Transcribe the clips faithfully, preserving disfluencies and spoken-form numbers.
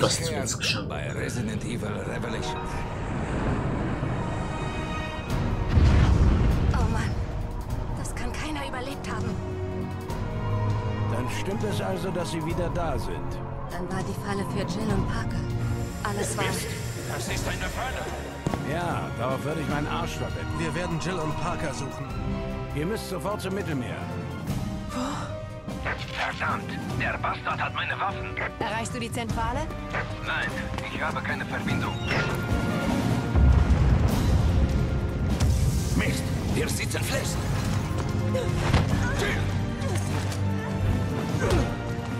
Was ist jetzt geschehen? Bei Resident Evil Revelations. Oh Mann, das kann keiner überlebt haben. Dann stimmt es also, dass sie wieder da sind. Dann war die Falle für Jill und Parker. Alles war... Das ist eine Falle. Ja, darauf würde ich meinen Arsch verwetten. Wir werden Jill und Parker suchen. Ihr müsst sofort zum Mittelmeer. Verdammt! Der Bastard hat meine Waffen! Erreichst du die Zentrale? Nein, ich habe keine Verbindung. Mist! Wir sitzen fest!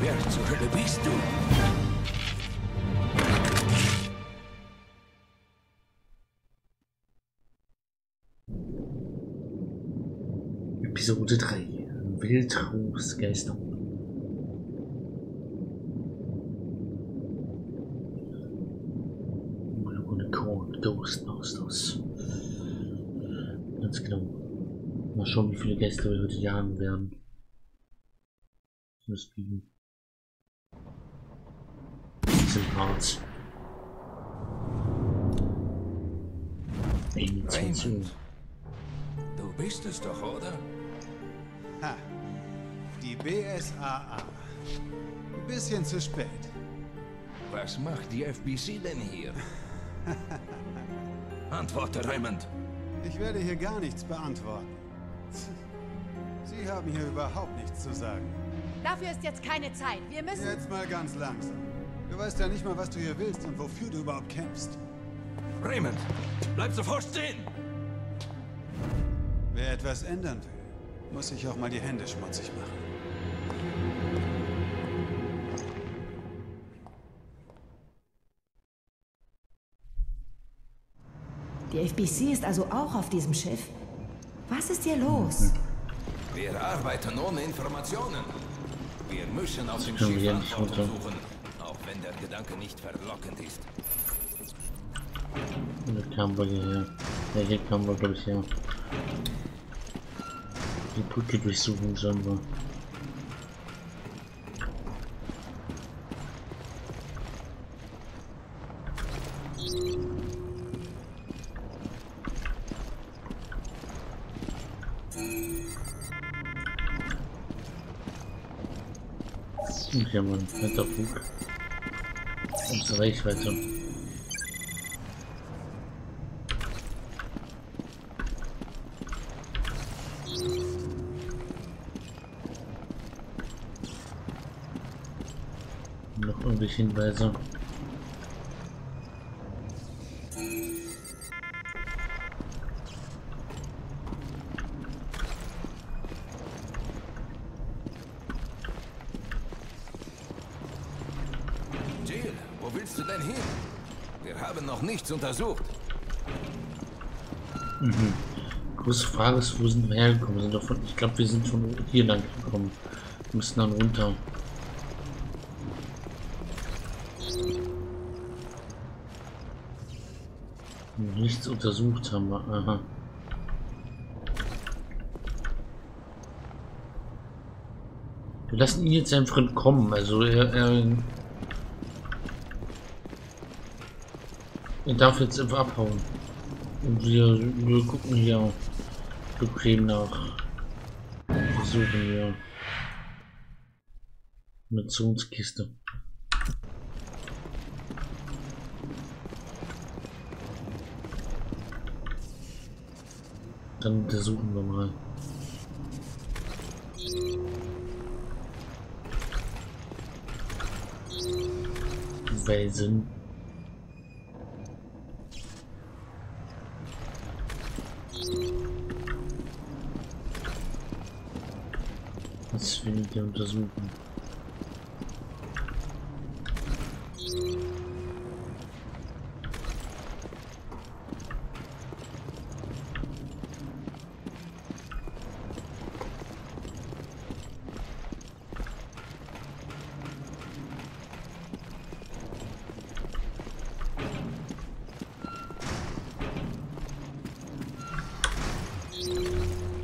Wer zur Hölle bist du? Episode drei. Wildruß Geister. Ghost aus das. Ganz genau. Mal schauen, wie viele Gäste wir heute hier haben werden. Das blieben. siebzehn Parts. Raymond. Du bist es doch, oder? Ha. Die B S A A. Ein bisschen zu spät. Was macht die F B C denn hier? Antworte, Raymond. Ich werde hier gar nichts beantworten. Sie haben hier überhaupt nichts zu sagen. Dafür ist jetzt keine Zeit. Wir müssen... Jetzt mal ganz langsam. Du weißt ja nicht mal, was du hier willst und wofür du überhaupt kämpfst. Raymond, bleib sofort stehen! Wer etwas ändern will, muss sich auch mal die Hände schmutzig machen. Die F B C ist also auch auf diesem Schiff. Was ist hier los? Wir arbeiten ohne Informationen. Wir müssen auf dem Schiff Antworten suchen, auch wenn der Gedanke nicht verlockend ist. Hier kamen wir hierher. Ja, hier kamen wir, glaube ich, her. Die Brücke durchsuchen sollen wir. Ja, Mann, netter Bug. Unsere Reichweite. Noch irgendwelche Hinweise. Untersucht. Mhm. Große Frage ist, wo sind wir hergekommen? Sind wir von, ich glaube, wir sind von hier lang gekommen. Wir müssen dann runter. Nichts untersucht haben wir. Aha. Wir lassen ihn jetzt einfach entkommen. Also er... er Er darf jetzt einfach abhauen. Und wir, wir gucken hier bequem nach. Wir suchen hier eine Zonskiste. Dann untersuchen wir mal. Welsen. Das will ich hier untersuchen.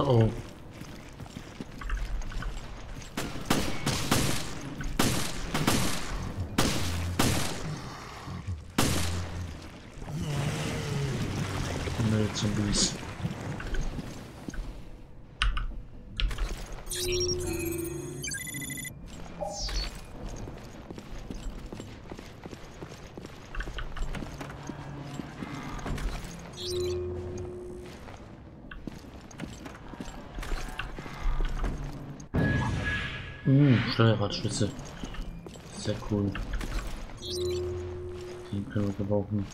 Oh. Zombies. Mmh, Steuerradschüsse. Sehr cool. Die können wir gebrauchen.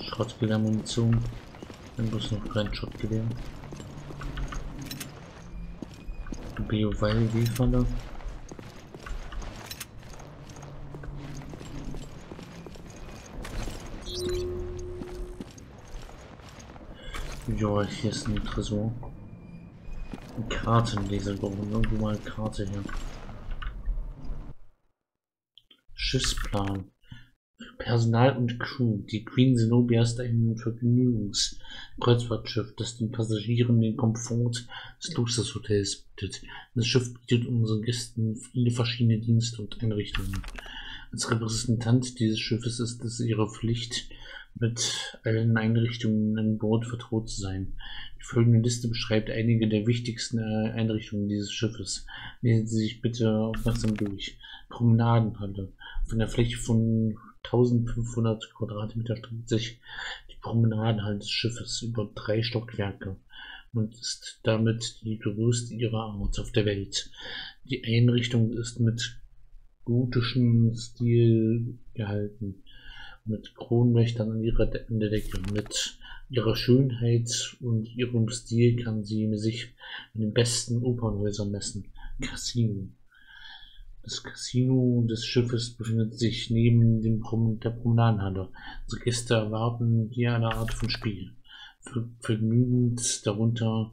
Schrottgewehrmunition. Dann bloß noch kein Schrottgewehr. Bio-Weil-Wehfalle. Joa, hier ist ein Tresor. Ein Kartenleser, brauchen irgendwo mal eine Karte her. Schiffsplan. Personal und Crew. Die Queen Zenobia ist ein Vergnügungskreuzfahrtschiff, das den Passagieren den Komfort des Luxushotels bietet. Das Schiff bietet unseren Gästen viele verschiedene Dienste und Einrichtungen. Als Repräsentant dieses Schiffes ist es ihre Pflicht, mit allen Einrichtungen an Bord vertraut zu sein. Die folgende Liste beschreibt einige der wichtigsten Einrichtungen dieses Schiffes. Lesen Sie sich bitte aufmerksam durch. Promenadenhalle. Von der Fläche von eintausendfünfhundert Quadratmeter streckt sich die Promenadenhalle des Schiffes über drei Stockwerke und ist damit die größte ihrer Art auf der Welt. Die Einrichtung ist mit gotischem Stil gehalten, mit Kronleuchtern an ihrer De an der Decke. Mit ihrer Schönheit und ihrem Stil kann sie sich mit den besten Opernhäusern messen. Casino. Das Casino des Schiffes befindet sich neben dem Prom der Promenadenhalle. Unsere Gäste erwarten hier eine Art von Spiel. Ver Vergnügend darunter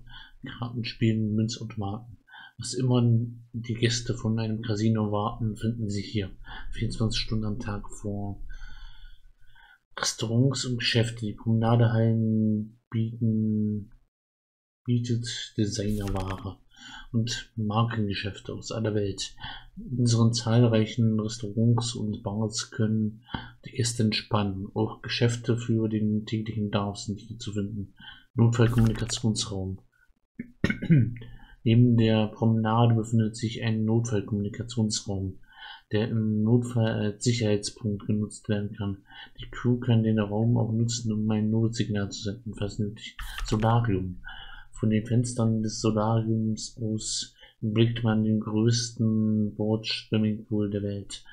Kartenspielen, Münzautomaten. Was immer die Gäste von einem Casino erwarten, finden sie hier. vierundzwanzig Stunden am Tag vor. Restaurants und Geschäfte. Die Promenadehallen bieten bietet Designerware und Markengeschäfte aus aller Welt. In unseren zahlreichen Restaurants und Bars können die Gäste entspannen. Auch Geschäfte für den täglichen Bedarf sind hier zu finden. Notfallkommunikationsraum. Neben der Promenade befindet sich ein Notfallkommunikationsraum, der im Notfall als Sicherheitspunkt genutzt werden kann. Die Crew kann den Raum auch nutzen, um ein Notsignal zu senden, falls nötig. Solarium. Von den Fenstern des Solariums aus blickt man den größten Bord-Swimmingpool der Welt.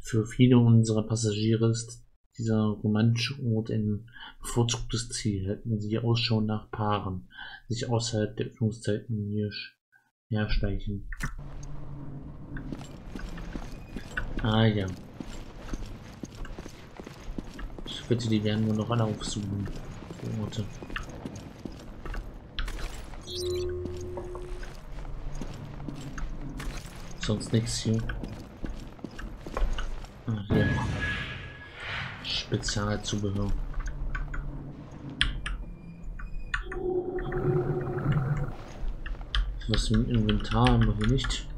Für viele unserer Passagiere ist dieser romantische Ort ein bevorzugtes Ziel. Halten Sie Ausschau nach Paaren, sich außerhalb der Öffnungszeiten hier herschleichen. Ah ja. Ich bitte, die werden wir noch alle aufsuchen. Die Orte. Sonst nichts hier. Ah, hier. Spezialzubehör. Was im Inventar haben wir hier nicht.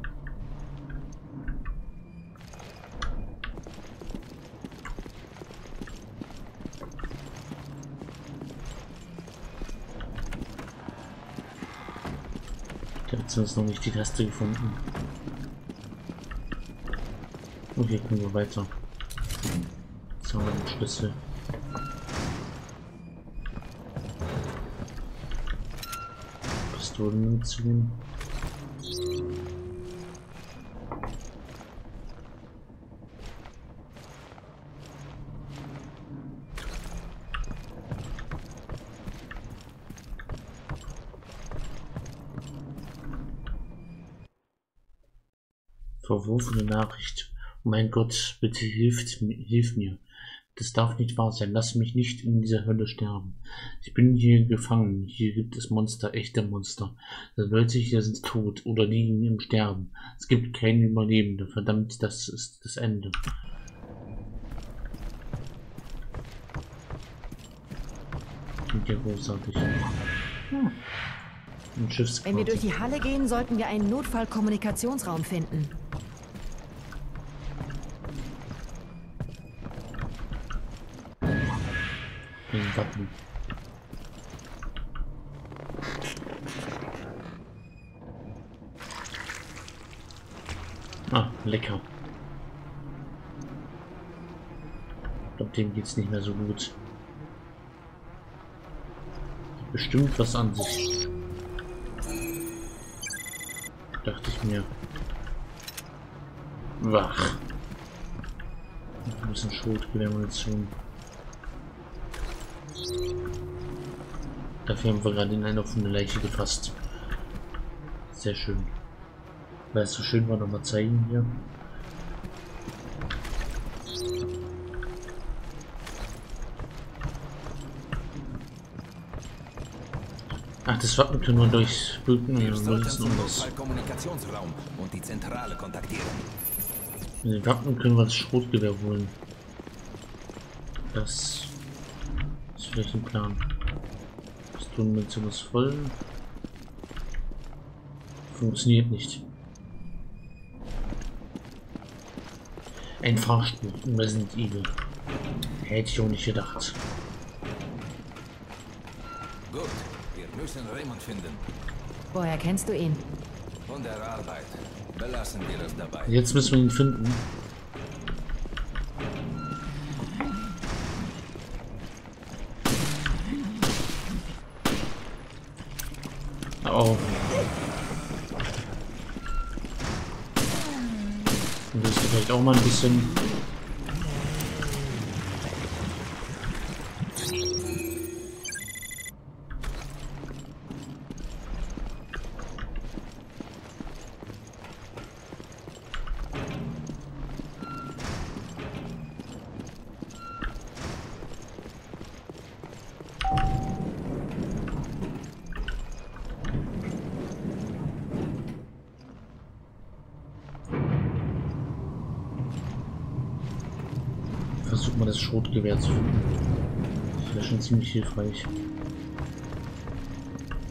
Ist noch nicht die Taste gefunden. Und hier können wir weiter. Jetzt haben wir den Schlüssel. Pistolen ziehen. Verworfene Nachricht. Oh mein Gott, bitte hilft, hilf mir. Das darf nicht wahr sein. Lass mich nicht in dieser Hölle sterben. Ich bin hier gefangen. Hier gibt es Monster, echte Monster. Die Leute hier sind tot oder liegen im Sterben. Es gibt keine Überlebende. Verdammt, das ist das Ende. Und ja, großartig. Hm. Wenn wir durch die Halle gehen, sollten wir einen Notfallkommunikationsraum finden. klappen. Ah, lecker. Ich glaube, dem geht's nicht mehr so gut. Bestimmt was an sich. Dachte ich mir. Wach. Ein bisschen Schrotgewehrmunition. Dafür haben wir gerade in eine offene Leiche gefasst. Sehr schön. Weil es so schön war, nochmal zeigen hier. Ach, das Wappen können wir durchspülen und dann wird es anders. Mit den Wappen können wir das Schrotgewehr holen. Das ist vielleicht ein Plan. Pistolenmunition ist voll. Funktioniert nicht. Ein Fahrstuhl im Resident Evil. Hätte ich auch nicht gedacht. Gut, wir müssen Raymond finden. Woher kennst du ihn? Von der Arbeit. Belassen wir es dabei. Jetzt müssen wir ihn finden. Oh. Und das vielleicht auch mal ein bisschen. Versucht mal das Schrotgewehr zu finden. Das wäre schon ziemlich hilfreich.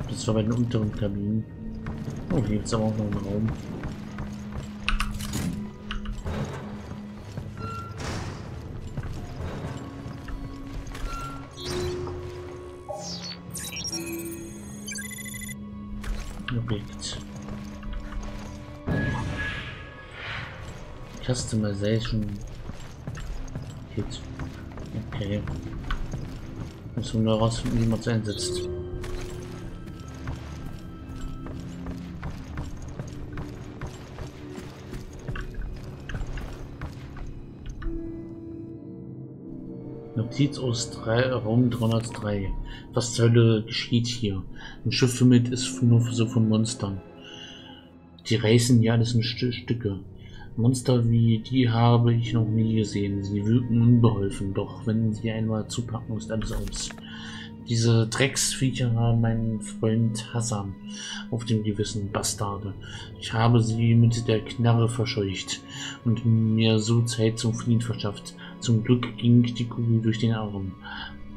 Das war bei den unteren Kabinen. Oh, hier gibt es aber auch noch einen Raum. Objekt. Customization. Okay. Müssen wir nur herausfinden, wie man es einsetzt. Notiz aus drei, Raum dreihundertdrei. Was zur Hölle geschieht hier? Ein Schiff mit ist nur so von Monstern. Die reißen ja alles in St- Stücke. Monster wie die habe ich noch nie gesehen. Sie wirken unbeholfen, doch wenn sie einmal zupacken, ist alles aus. Diese Drecksviecher haben meinen Freund Hassan auf dem gewissen, Bastarde. Ich habe sie mit der Knarre verscheucht und mir so Zeit zum Fliehen verschafft. Zum Glück ging die Kugel durch den Arm.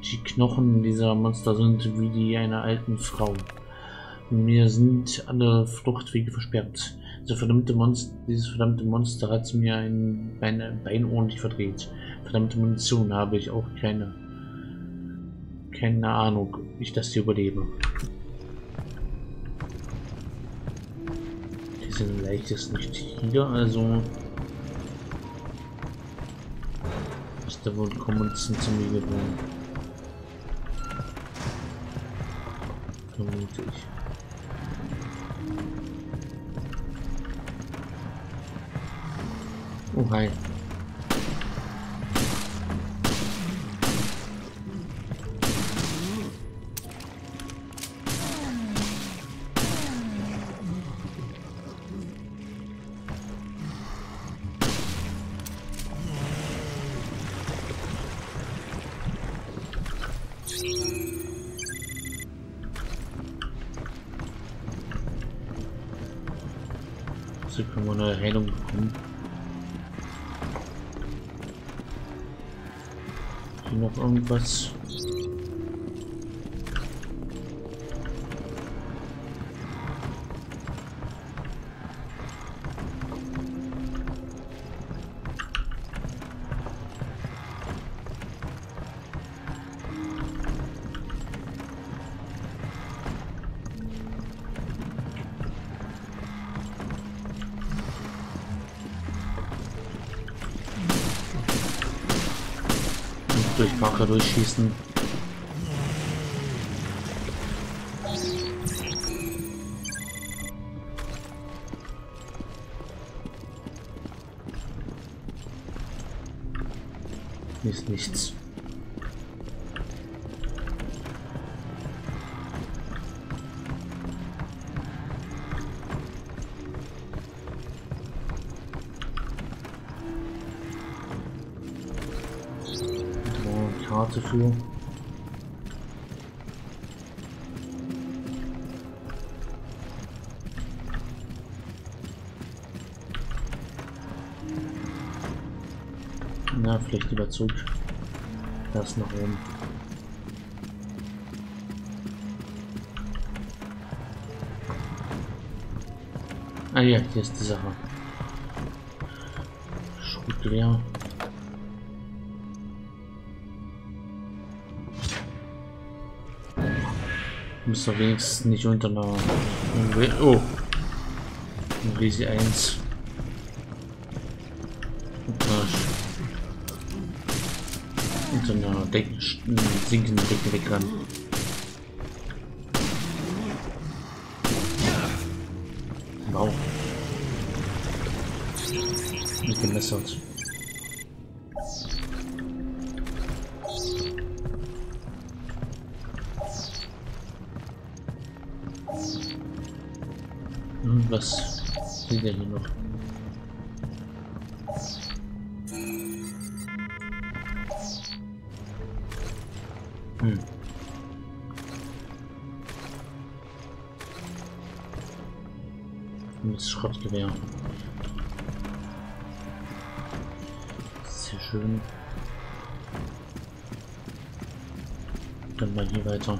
Die Knochen dieser Monster sind wie die einer alten Frau. Mir sind alle Fluchtwege versperrt. Diese verdammte Monster, dieses verdammte Monster hat mir ein Bein, ein Bein ordentlich verdreht. Verdammte Munition habe ich auch keine, keine Ahnung, ob ich das hier überlebe. Die sind leichtes nicht hier, also ist da wohl Kommunisten zu mir geworden. Vermute ich. Oh, hi. So können wir eine Heilung bekommen. Noch irgendwas. durch Parker durchschießen. Hier ist nichts. Karte für. Na, vielleicht lieber Zug. Das nach oben. Ah ja, hier ist die Sache. Schrotgewehr. Muss doch wenigstens nicht unter einer. Oh! Ein Riesi eins. Unter einer Decke, sinkenden Decke weg ran. Wow. Mit dem Messer. Was sind denn hier noch? Hm. Das Schrottgewehr. Sehr schön. Dann mal hier weiter.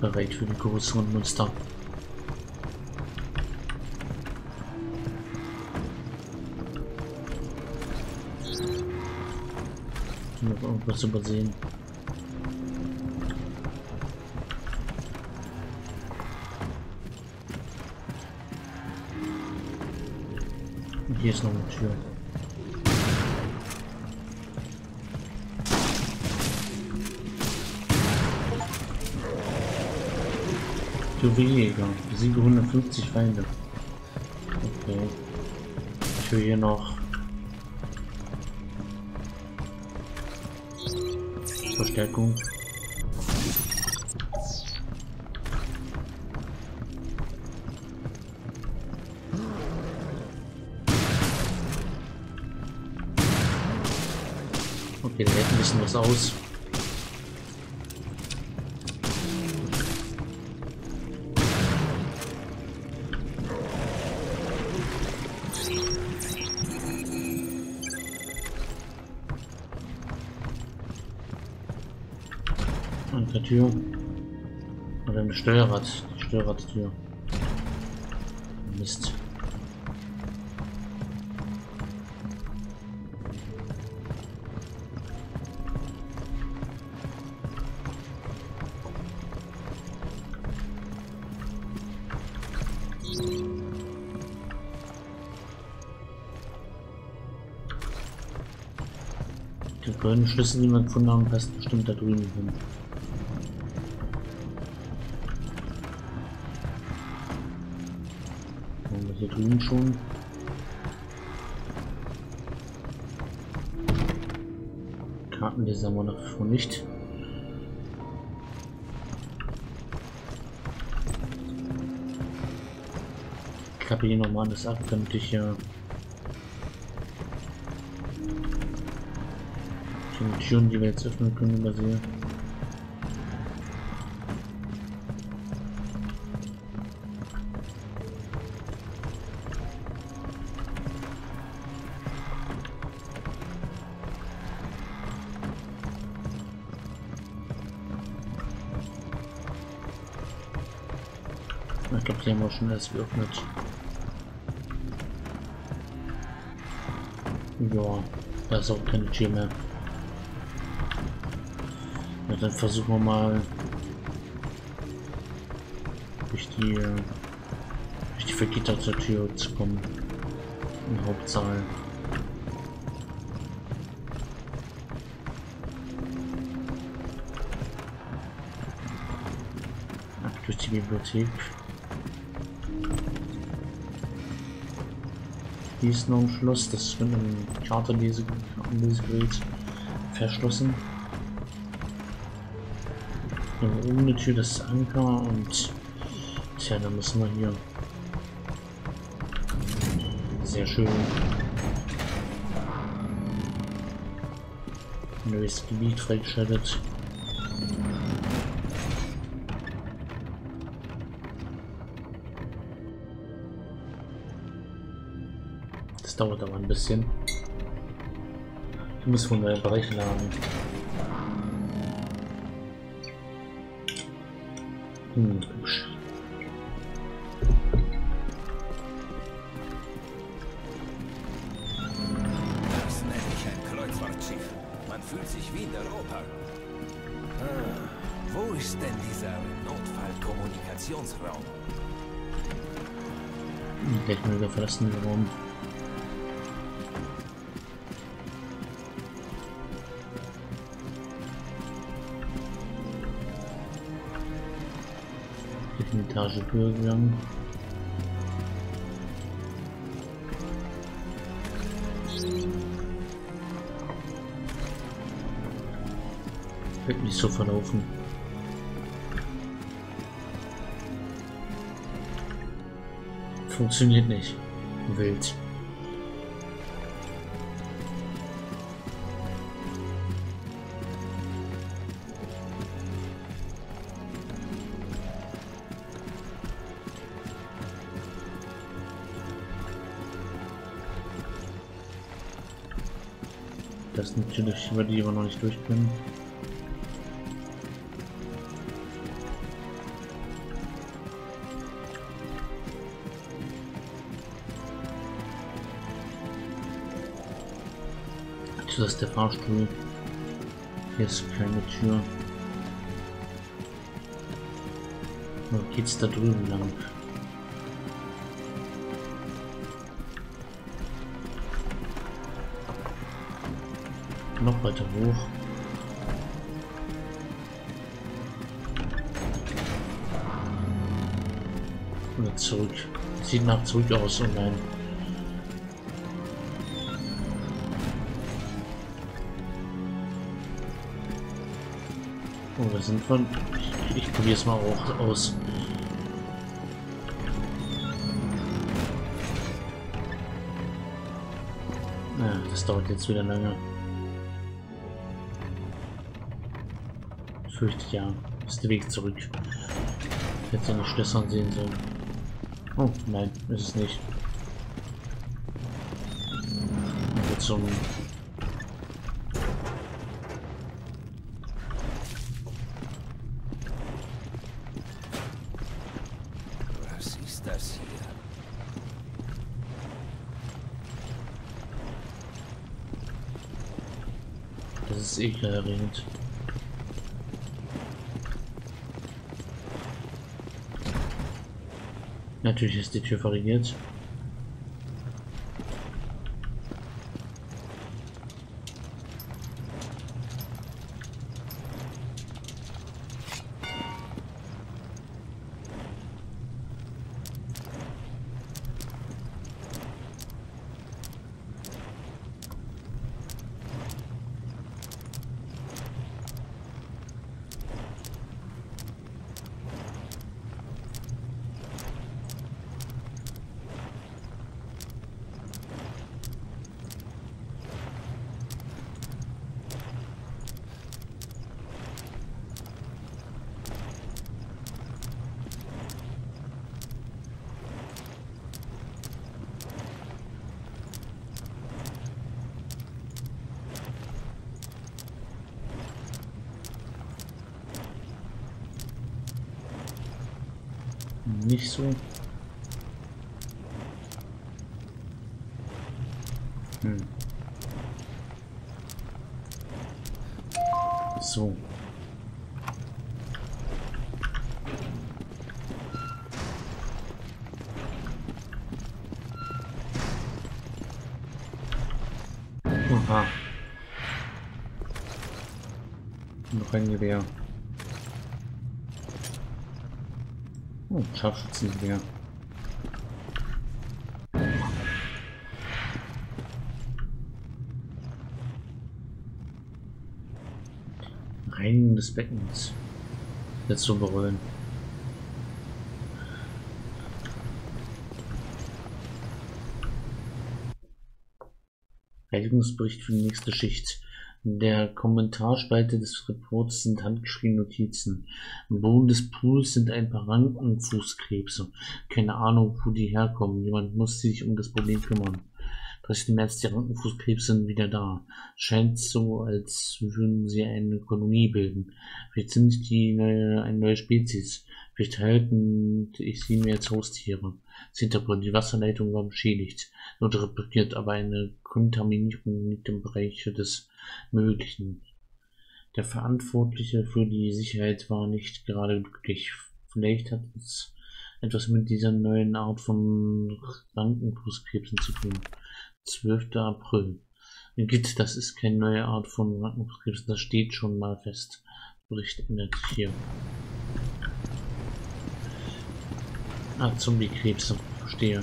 Bereit für die größeren Monster. Ich habe irgendwas übersehen. Und hier ist noch eine Tür. Juweljäger, besiege hundertfünfzig Feinde. Okay. Ich will hier noch Verstärkung. Okay, da hält ein bisschen was aus. Tür. Oder im Steuerrad. Die Steuerradtür. Mist. Die grünen Schlüssel, die man gefunden haben, passt bestimmt da drüben hin. Hier drüben schon. Karten, die haben wir noch vor nicht. Ich klappe hier nochmal das ab, damit ich hier die Türen, die wir jetzt öffnen können, übersehe. Ich glaube, die haben wir schon erst geöffnet. Ja, da ist auch keine Tür mehr. Ja, dann versuchen wir mal durch die, durch Ich vergesse zur Tür zu kommen. Im Hauptsaal. Ab durch die Bibliothek. Hier ist noch ein Schloss, das ist mit einem Charterlesegerät verschlossen. Oben eine Tür, das ist Anker und tja, dann müssen wir hier. Sehr schön. Neues Gebiet freigeschaltet. Dauert aber ein bisschen. Ich muss von der Bereich laden. Hm, hübsch. Das nenne ich ein Kreuzfahrtschiff. Man fühlt sich wie in Europa. Ah, wo ist denn dieser Notfallkommunikationsraum? Ich denke mir, wir verlassen den Raum. Etage höher gegangen. Wird nicht so verlaufen. Funktioniert nicht. Wild. Das sind natürlich über die wir noch nicht durch können. Also das ist der Fahrstuhl. Hier ist keine Tür. Wo geht's da drüben lang? Noch weiter hoch. Oder zurück. Sieht nach zurück aus, oh nein. Oh, da sind wir. Ich, ich probiere es mal auch aus. Ja, das dauert jetzt wieder lange. Fürchte ja, ist der Weg zurück. Ich hätte seine Schlösser sehen sollen. Oh nein, ist es nicht. Jetzt so ein Was ist das hier? Das ist ekelerregend. Natürlich ist die Tür verriegelt. Nicht so. Hm. So. Sprenggewehr. Oh, Scharfschützengewehr. Reinigung des Beckens. Jetzt so berühren. Reinigungsbericht für die nächste Schicht. In der Kommentarspalte des Reports sind handgeschriebene Notizen. Im Boden des Pools sind ein paar Rankenfußkrebse. Keine Ahnung, wo die herkommen. Jemand muss sich um das Problem kümmern. dreißigsten März, die Rankenfußkrebse sind wieder da. Scheint so, als würden sie eine Kolonie bilden. Vielleicht sind die neue, eine neue Spezies. Vielleicht halten ich sie mir als Haustiere. Hintergrund, die Wasserleitung war beschädigt, wurde repariert, aber eine Kontaminierung liegt im Bereich des Möglichen. Der Verantwortliche für die Sicherheit war nicht gerade glücklich. Vielleicht hat es etwas mit dieser neuen Art von Rankenfußkrebsen zu tun. zwölften April. Gitt, das ist keine neue Art von Rankenfußkrebsen, das steht schon mal fest. Bericht ändert sich hier. Ah, Zombie-Krebse, verstehe.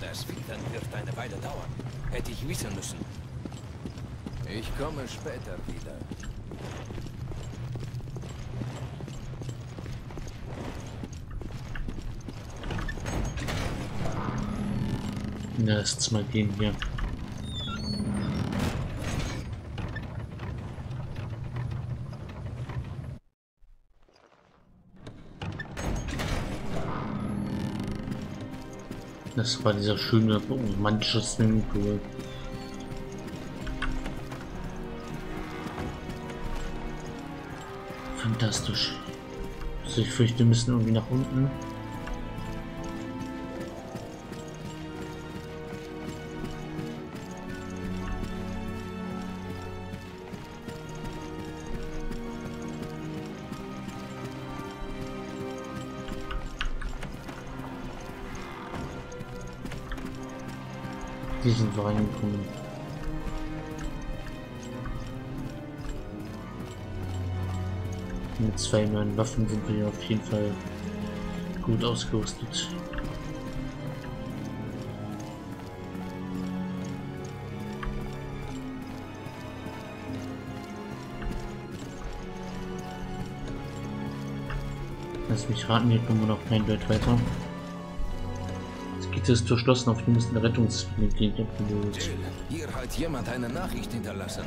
Das Filtern wird eine Weile dauern. Hätte ich wissen müssen. Ich komme später wieder. Na, lasst's mal gehen hier. Das war dieser schöne romantische Swimmingpool. Fantastisch. Also ich fürchte, wir müssen irgendwie nach unten. Die sind reingekommen. Mit zwei neuen Waffen sind wir auf jeden Fall gut ausgerüstet. Lass mich raten, hier kommen wir noch kein Deut weiter. Es ist verschlossen, auf dem müssen Rettungsmitglied abgelöst. Jill, hier hat jemand eine Nachricht hinterlassen.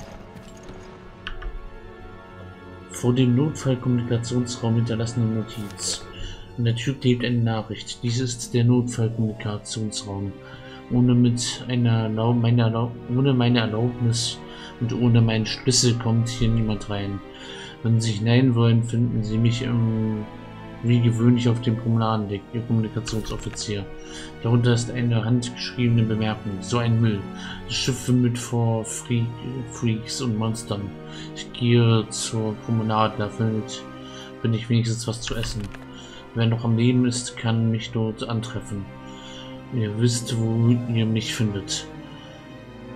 Vor dem Notfallkommunikationsraum hinterlassene Notiz. Und der Typ hebt eine Nachricht. Dies ist der Notfallkommunikationsraum. Ohne mit einer Erlaub meine Erlaub ohne meine Erlaubnis und ohne meinen Schlüssel kommt hier niemand rein. Wenn Sie hinein wollen, finden Sie mich im wie gewöhnlich auf dem Promenadendeck, Ihr Kommunikationsoffizier. Darunter ist eine handgeschriebene Bemerkung. So ein Müll. Das Schiff wimmelt vor Freak, Freaks und Monstern. Ich gehe zur Promenade, da bin ich wenigstens was zu essen. Wer noch am Leben ist, kann mich dort antreffen. Ihr wisst, wo ihr mich findet.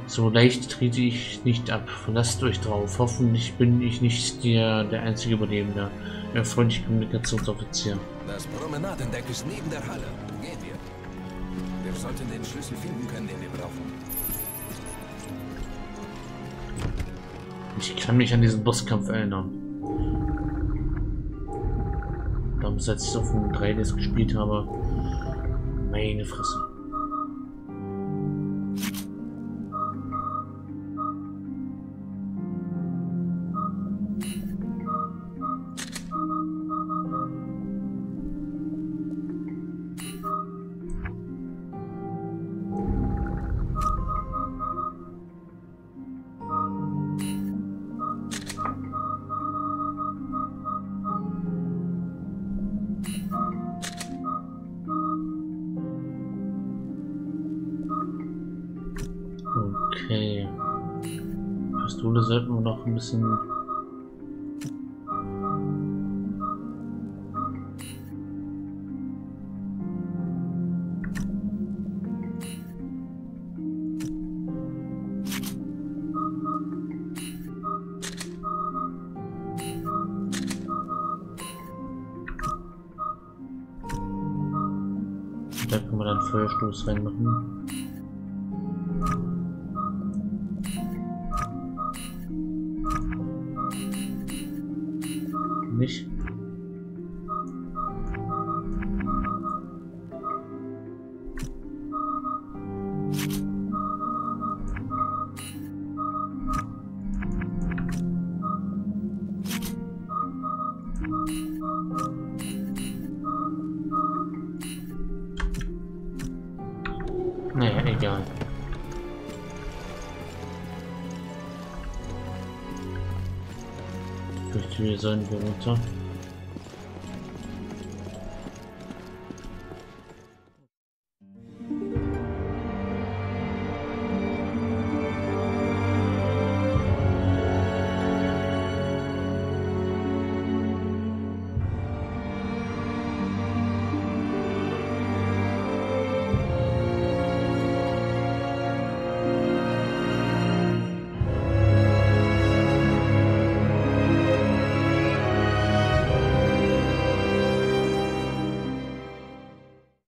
So leicht trete ich nicht ab. Verlasst euch drauf. Hoffentlich bin ich nicht der, der einzige Überlebende. Ihr freundlicher Kommunikationsoffizier. Das Promenadendeck ist neben der Halle. Gehen wir. Wir sollten den Schlüssel finden können, den wir brauchen. Ich kann mich an diesen Bosskampf erinnern. Damals, als ich es auf dem drei D S gespielt habe. Meine Fresse. Sollten wir noch ein bisschen. Feuerstoß reinmachen. Nicht. Naja, egal. Ich fürchte, wir sollen hier runter.